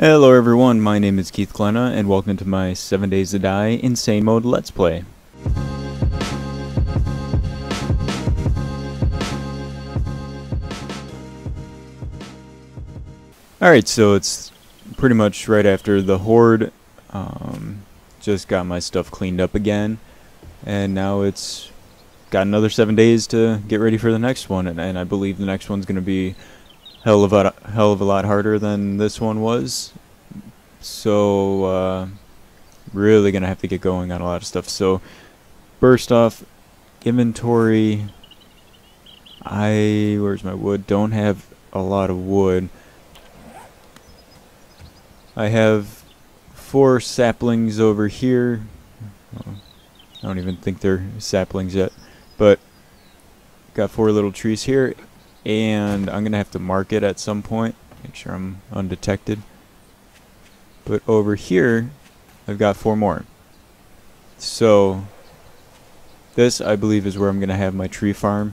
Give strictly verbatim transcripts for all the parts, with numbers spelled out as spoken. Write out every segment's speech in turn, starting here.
Hello everyone, my name is Keith Klena, and welcome to my seven days to die Insane Mode Let's Play. Alright, so it's pretty much right after the Horde. Um, just got my stuff cleaned up again, and now it's got another seven days to get ready for the next one, and, and I believe the next one's going to be Hell of a hell of a lot harder than this one was, so uh, really gonna have to get going on a lot of stuff. So first off, inventory. I where's my wood? Don't have a lot of wood. I have four saplings over here. I don't even think they're saplings yet, but got four little trees here. And I'm gonna have to mark it at some point, make sure I'm undetected. But over here I've got four more, so this I believe is where I'm gonna have my tree farm.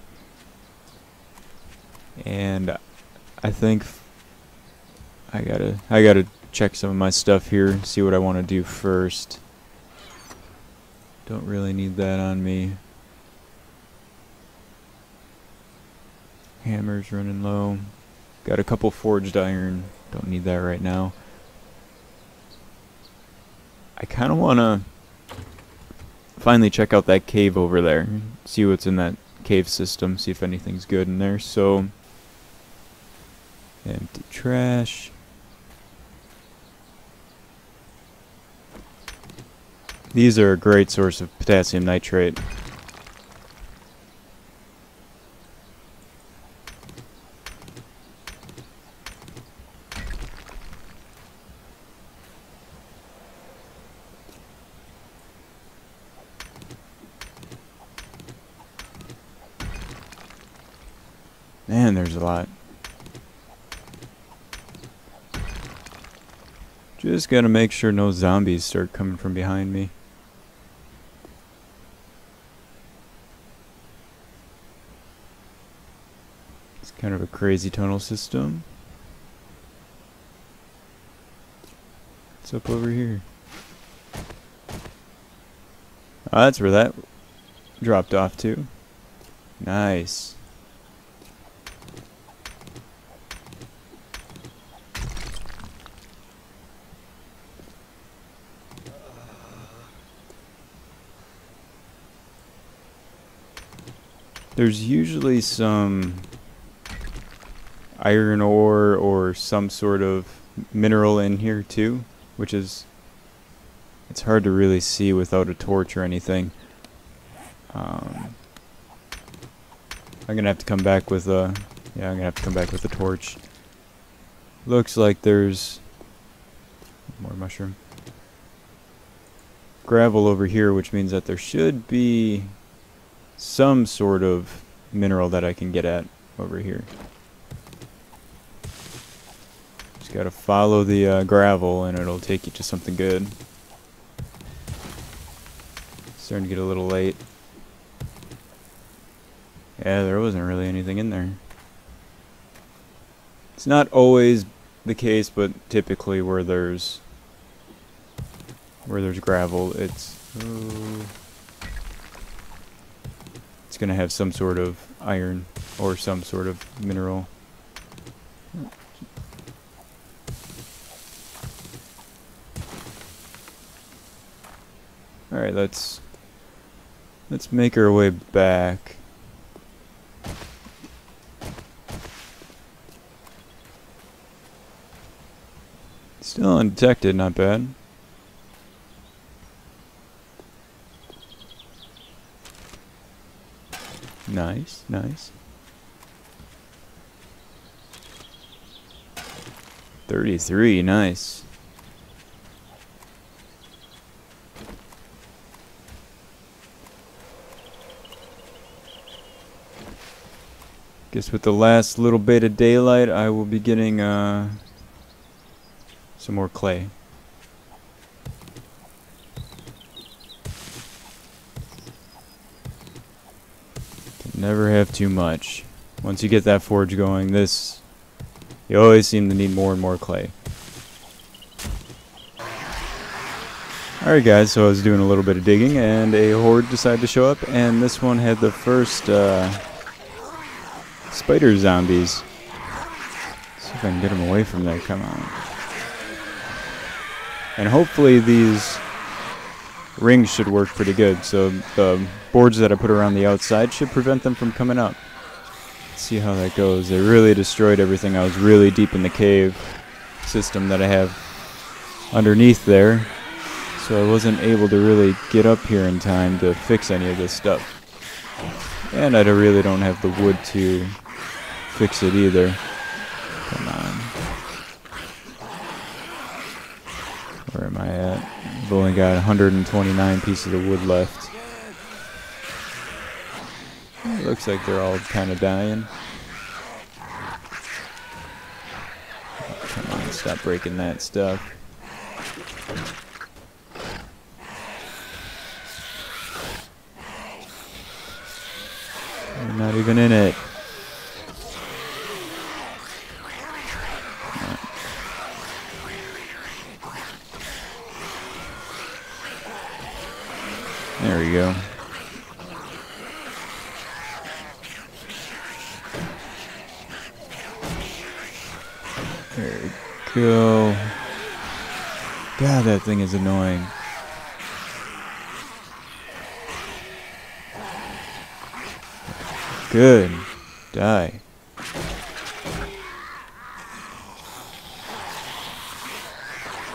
And I think I gotta I gotta check some of my stuff here, see what I want to do first. Don't really need that on me. Hammer's running low. Got a couple forged iron. Don't need that right now. I kind of want to finally check out that cave over there. See what's in that cave system. See if anything's good in there. So, empty trash. These are a great source of potassium nitrate. Man, there's a lot. Just gotta make sure no zombies start coming from behind me. It's kind of a crazy tunnel system. What's up over here? Ah, that's where that dropped off to. Nice. There's usually some iron ore or some sort of mineral in here too, which is, it's hard to really see without a torch or anything. Um, I'm gonna have to come back with a, yeah, I'm gonna have to come back with a torch. Looks like there's more mushroom. Gravel over here, which means that there should be some sort of mineral that I can get at over here. Just gotta follow the uh, gravel and it'll take you to something good. Starting to get a little late. Yeah, there wasn't really anything in there. It's not always the case, but typically where there's where there's gravel, it's oh, it's gonna have some sort of iron or some sort of mineral. All right, let's let's make our way back. Still undetected, not bad. Nice, nice. thirty-three, nice. Guess with the last little bit of daylight, I will be getting uh, some more clay. Never have too much. Once you get that forge going, this, you always seem to need more and more clay. Alright guys, so I was doing a little bit of digging and a horde decided to show up, and this one had the first uh, spider zombies. Let's see if I can get them away from there, come on. And hopefully these rings should work pretty good, so the boards that I put around the outside should prevent them from coming up. Let's see how that goes. They really destroyed everything. I was really deep in the cave system that I have underneath there. So I wasn't able to really get up here in time to fix any of this stuff. And I really don't have the wood to fix it either. Come on. Where am I at? I've only got one hundred twenty-nine pieces of wood left. It looks like they're all kind of dying. Come on, stop breaking that stuff. I'm not even in it. Right. There we go. There we go. God, that thing is annoying. Good. Die.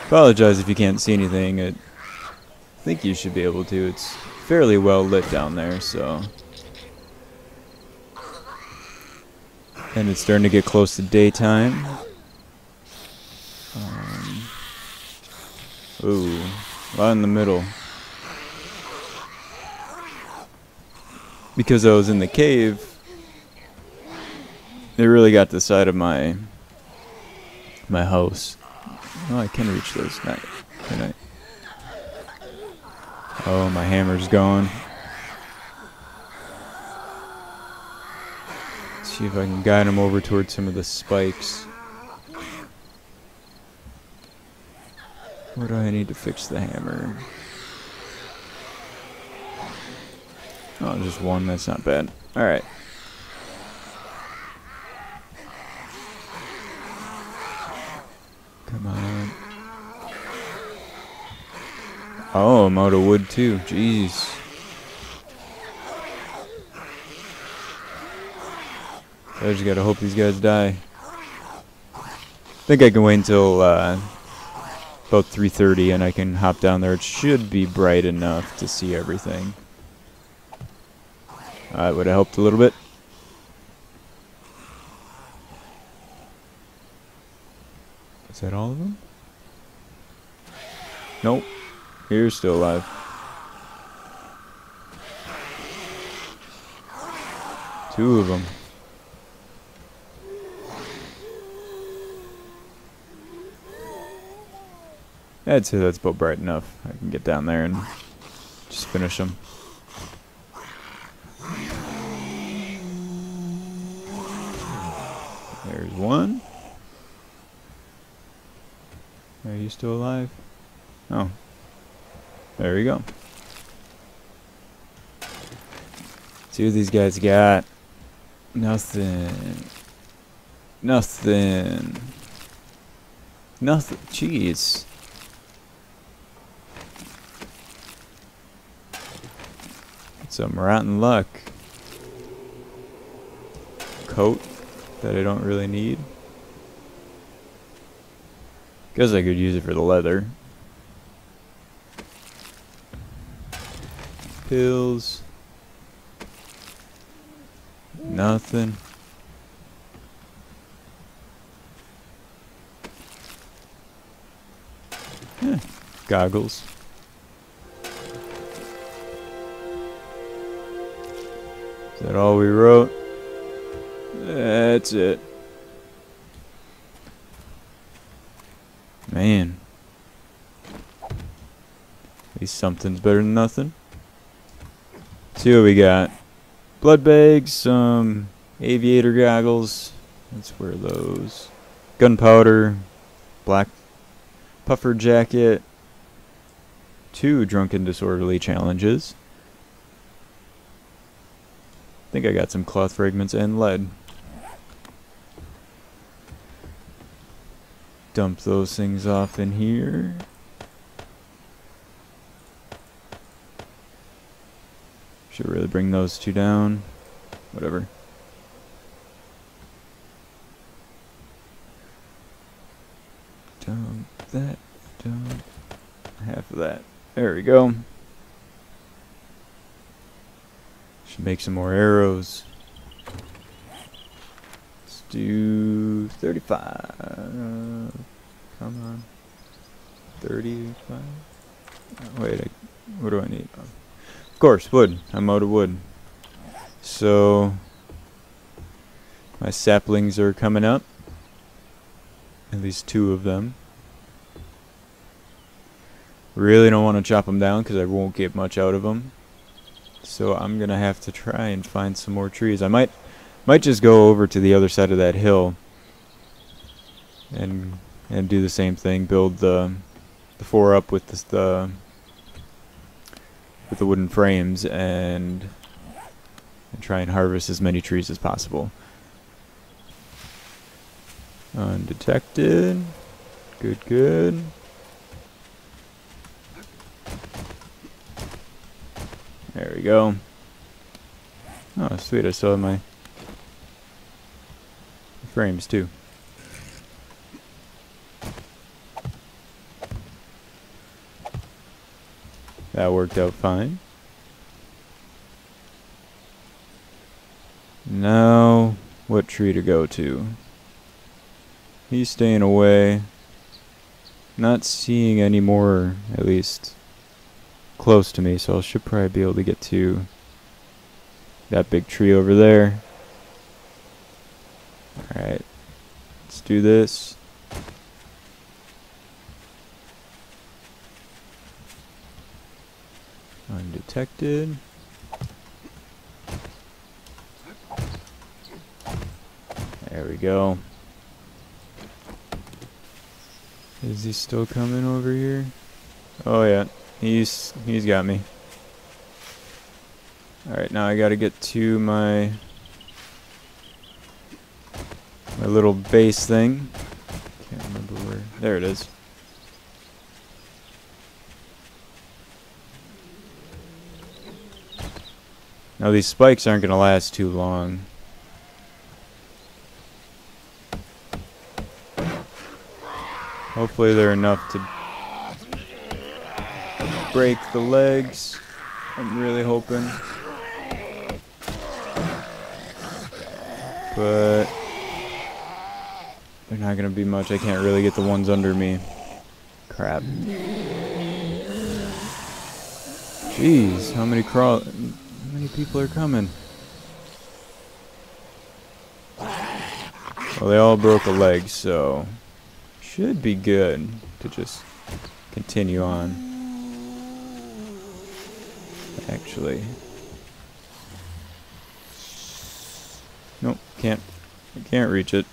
Apologize if you can't see anything. I think you should be able to. It's fairly well lit down there, so. And it's starting to get close to daytime. Um, ooh. Right in the middle. Because I was in the cave, they really got the side of my my house. Oh, I can reach those. Night. Good night. Oh, my hammer's gone. Let's see if I can guide him over towards some of the spikes. Where do I need to fix the hammer? Oh, just one. That's not bad. All right. Come on. Oh, I'm out of wood too. Jeez. I just gotta hope these guys die. I think I can wait until uh, about three thirty, and I can hop down there. It should be bright enough to see everything. Alright, would have helped a little bit. Is that all of them? Nope. You're still alive. Two of them. I'd say that's about bright enough. I can get down there and just finish them. There's one. Are you still alive? Oh. There we go. Let's see what these guys got. Nothing. Nothing. Nothing. Jeez. Some rotten luck. Coat. That I don't really need. Guess I could use it for the leather. Pills. Nothing. Eh, goggles. Is that all we wrote? That's it. Man. At least something's better than nothing. Let's see what we got. Blood bags, some aviator goggles. Let's wear those. Gunpowder, black puffer jacket, two Drunken Disorderly challenges. I think I got some cloth fragments and lead. Dump those things off in here. Should really bring those two down. Whatever. Dump that, dump half of that. There we go. Should make some more arrows. Let's do thirty-five. Come on. thirty-five? Oh, wait, I, what do I need? Oh. Of course, wood. I'm out of wood. So, my saplings are coming up. At least two of them. Really don't want to chop them down because I won't get much out of them. So I'm going to have to try and find some more trees. I might might just go over to the other side of that hill and and do the same thing, build the the four up with the, the with the wooden frames and and try and harvest as many trees as possible. Undetected. Good, good. There we go. Oh, sweet. I still have my frames, too. That worked out fine. Now, what tree to go to? He's staying away. Not seeing any more, at least close to me, so I should probably be able to get to that big tree over there. Alright, let's do this. Undetected. There we go. Is he still coming over here? Oh yeah. He's he's got me. Alright, now I gotta get to my my little base thing. Can't remember where. There it is. Now these spikes aren't gonna last too long. Hopefully they're enough to break the legs. I'm really hoping. But they're not going to be much. I can't really get the ones under me. Crap. Jeez, how many crawl... How many people are coming? Well, they all broke a leg, so should be good to just continue on. Actually, nope, can't, I can't reach it.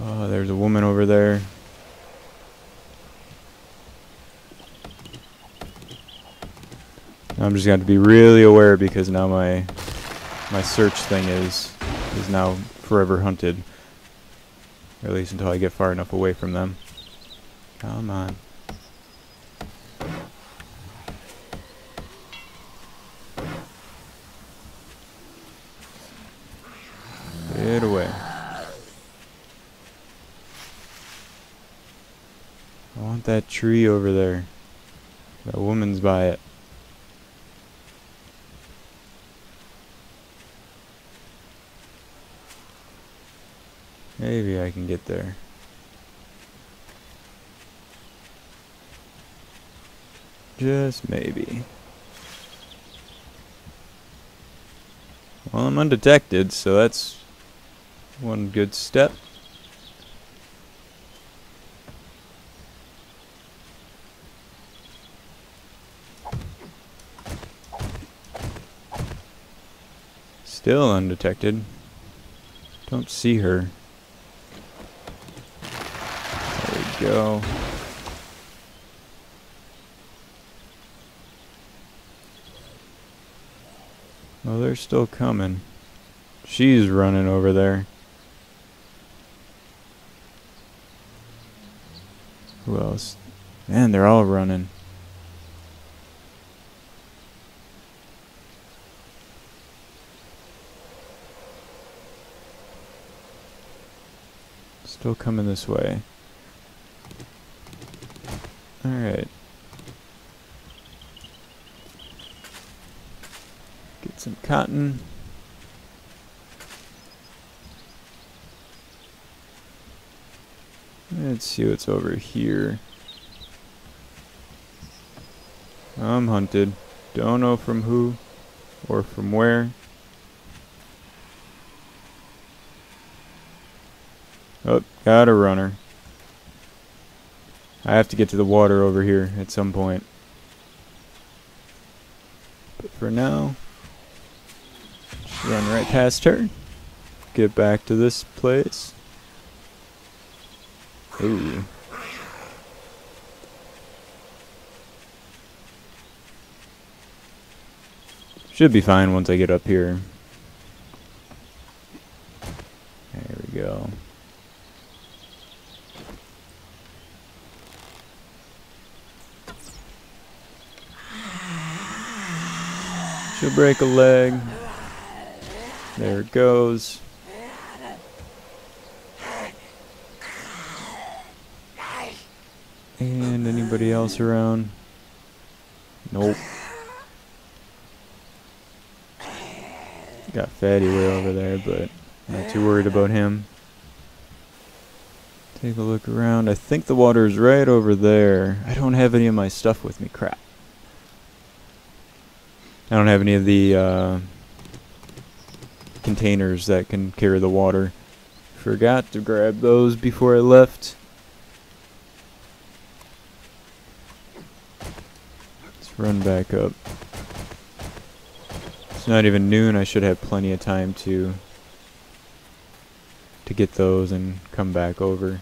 Oh, there's a woman over there. I'm just gonna have to be really aware because now my my search thing is is now forever hunted. Or at least until I get far enough away from them. Come on. That tree over there. That woman's by it. Maybe I can get there. Just maybe. Well, I'm undetected, so that's one good step. Still undetected. Don't see her. There we go. They're still coming. She's running over there. Who else? Man, they're all running. Still coming this way. Alright. Get some cotton. Let's see what's over here. I'm hunted. Don't know from who or from where. Oh, got a runner. I have to get to the water over here at some point. But for now, just run right past her. Get back to this place. Ooh. Should be fine once I get up here. There we go. She'll break a leg. There it goes. And anybody else around? Nope. Got Fatty Way over there, but not too worried about him. Take a look around. I think the water is right over there. I don't have any of my stuff with me. Crap. I don't have any of the uh, containers that can carry the water. Forgot to grab those before I left. Run back up. It's not even noon. I should have plenty of time to to get those and come back over.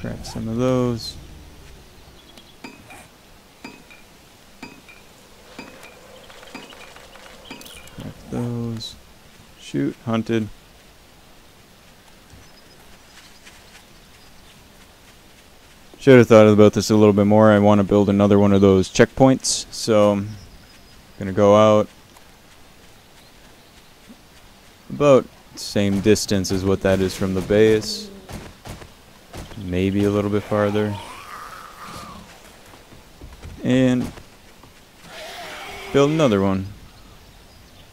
Grab some of those. Grab those. Shoot, hunted. Should have thought about this a little bit more. I want to build another one of those checkpoints, so I'm gonna go out about the same distance as what that is from the base, maybe a little bit farther, and build another one.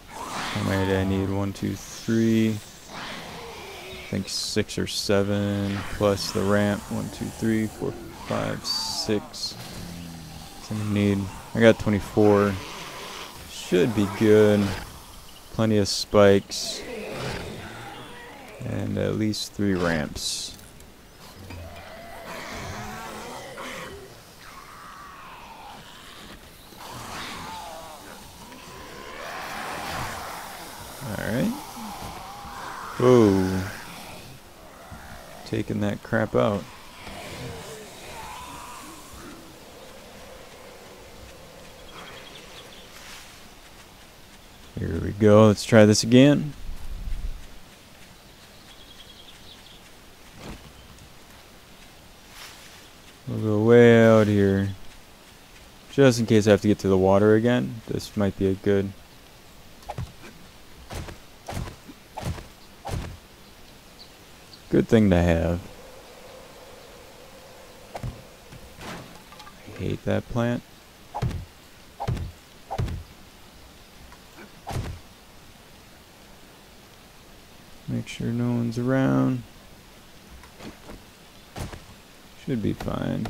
How many do I need? One, two, three. I think six or seven plus the ramp. One, two, three, four, five, six. That's what I need. I got twenty-four. Should be good. Plenty of spikes. And at least three ramps. Alright. Whoa. Taking that crap out. Here we go. Let's try this again. We'll go way out here. Just in case I have to get to the water again. This might be a good... Good thing to have. I hate that plant. Make sure no one's around. Should be fine.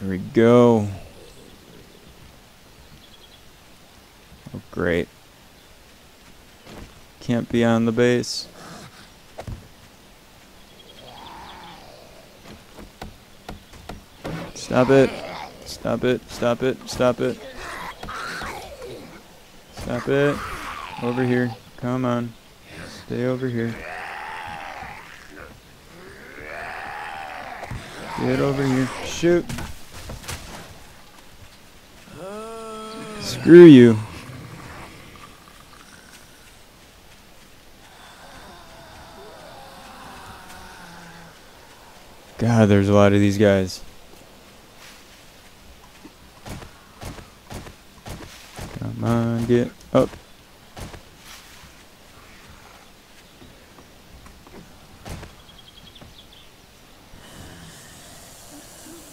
There we go. Oh, great. Can't be on the base. Stop it. Stop it, stop it, stop it. Stop it. Over here. Come on. Stay over here. Get over here. Shoot. Screw you. God, there's a lot of these guys. Come on, get up.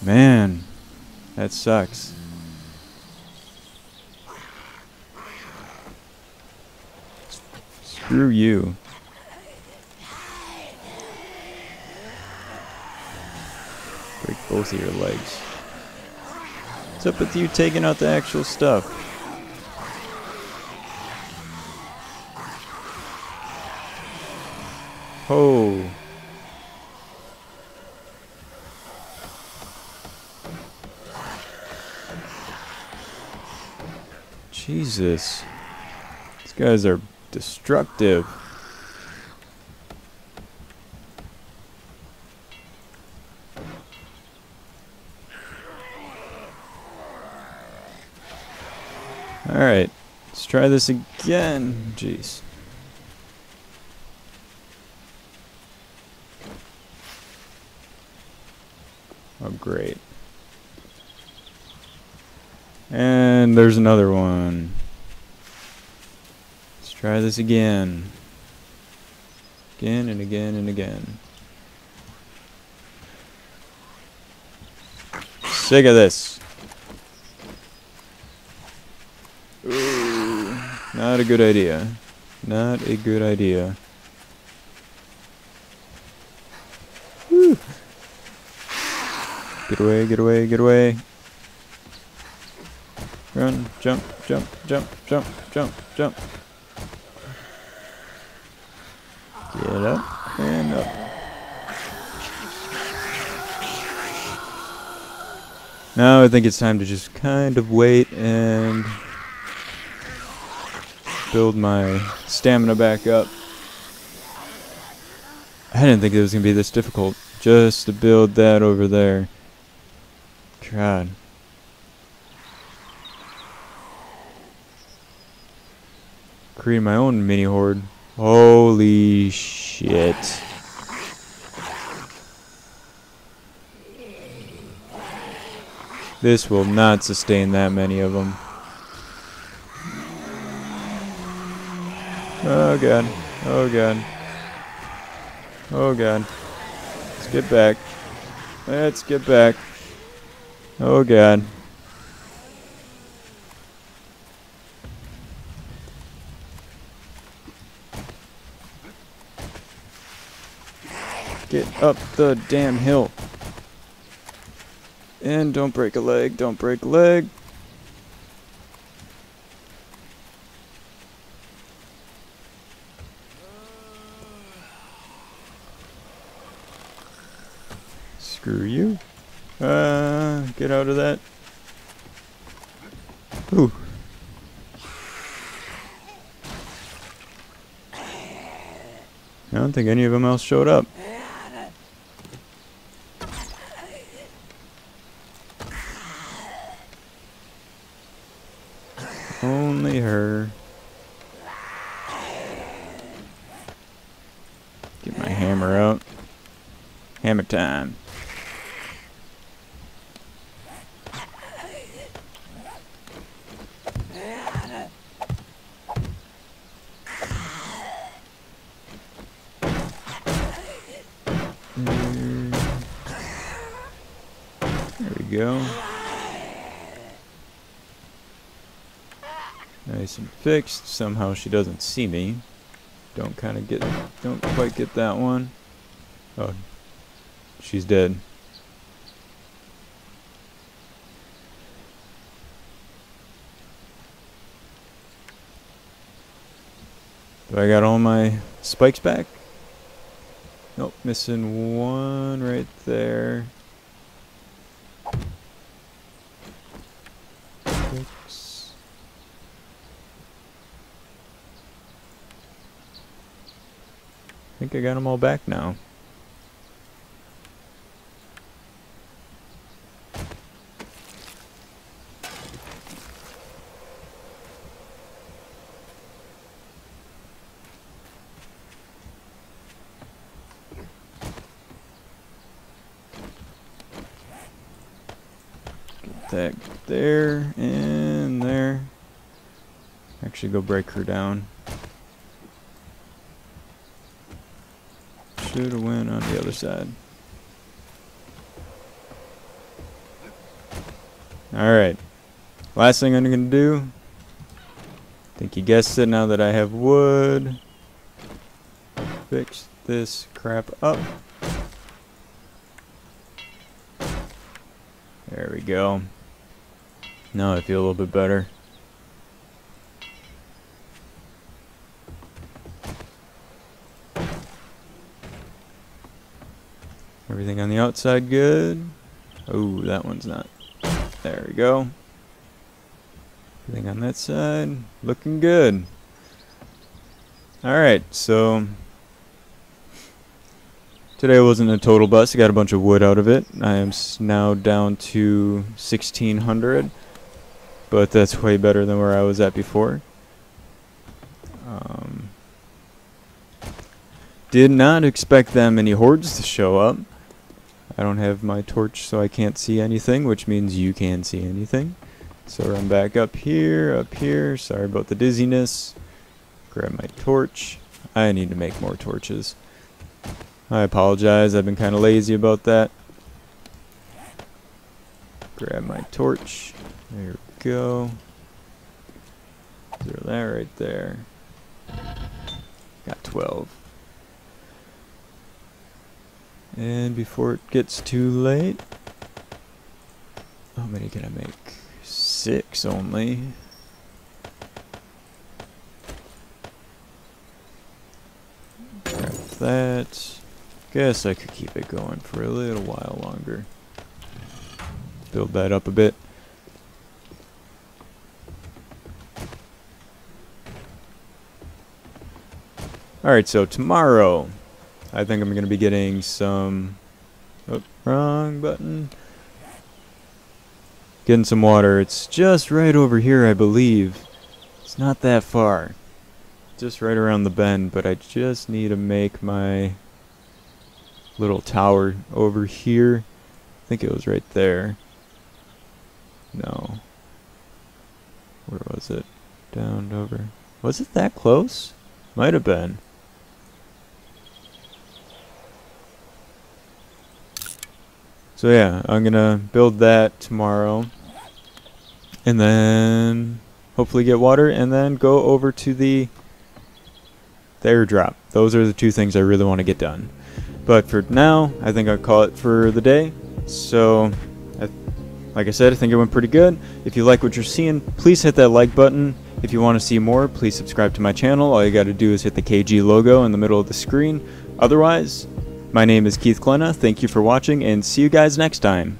Man, that sucks. Screw you. Break both of your legs. What's up with you taking out the actual stuff? Oh. Jesus. These guys are destructive. Alright, let's try this again. Jeez. Oh, great. And there's another one. Let's try this again. Again and again and again. Sick of this. Ooh, not a good idea. Not a good idea. Whew. Get away, get away, get away. Run, jump, jump, jump, jump, jump, jump. Get up and up. Now I think it's time to just kind of wait and build my stamina back up. I didn't think it was going to be this difficult just to build that over there. God. Create my own mini horde. Holy shit. This will not sustain that many of them. Oh god. Oh god. Oh god. Let's get back. Let's get back. Oh god. Get up the damn hill. And don't break a leg, don't break a leg. Screw you. Uh, get out of that. Ooh. I don't think any of them else showed up. Only her. Get my hammer out. Hammer time. There we go. Nice and fixed. Somehow she doesn't see me. Don't kind of get, don't quite get that one. Oh, she's dead. Do I got all my spikes back? Nope, missing one right there. I think I got them all back now. Get that there and there. Actually, go break her down. Should have went on the other side. Alright. Last thing I'm going to do. I think you guessed it now that I have wood. Fix this crap up. There we go. Now I feel a little bit better. Everything on the outside good. Oh, that one's not. There we go. Everything on that side looking good. Alright, so today wasn't a total bust. I got a bunch of wood out of it. I am now down to sixteen hundred, but that's way better than where I was at before. Um, did not expect that many hordes to show up. I don't have my torch, so I can't see anything, which means you can see anything. So run back up here, up here. Sorry about the dizziness. Grab my torch. I need to make more torches. I apologize, I've been kind of lazy about that. Grab my torch. There we go. Throw that right there. Got twelve. And before it gets too late, how many can I make? Six only. Grab that. Guess I could keep it going for a little while longer. Build that up a bit. Alright, so tomorrow, I think I'm going to be getting some, oh, wrong button, getting some water. It's just right over here, I believe. It's not that far. Just right around the bend, but I just need to make my little tower over here. I think it was right there. No. Where was it? Down over. Was it that close? Might have been. So yeah, I'm going to build that tomorrow and then hopefully get water and then go over to the, the airdrop. Those are the two things I really want to get done. But for now, I think I'll call it for the day. So, I, like I said, I think it went pretty good. If you like what you're seeing, please hit that like button. If you want to see more, please subscribe to my channel. All you got to do is hit the K G logo in the middle of the screen. Otherwise, my name is Keith Klena, thank you for watching, and see you guys next time.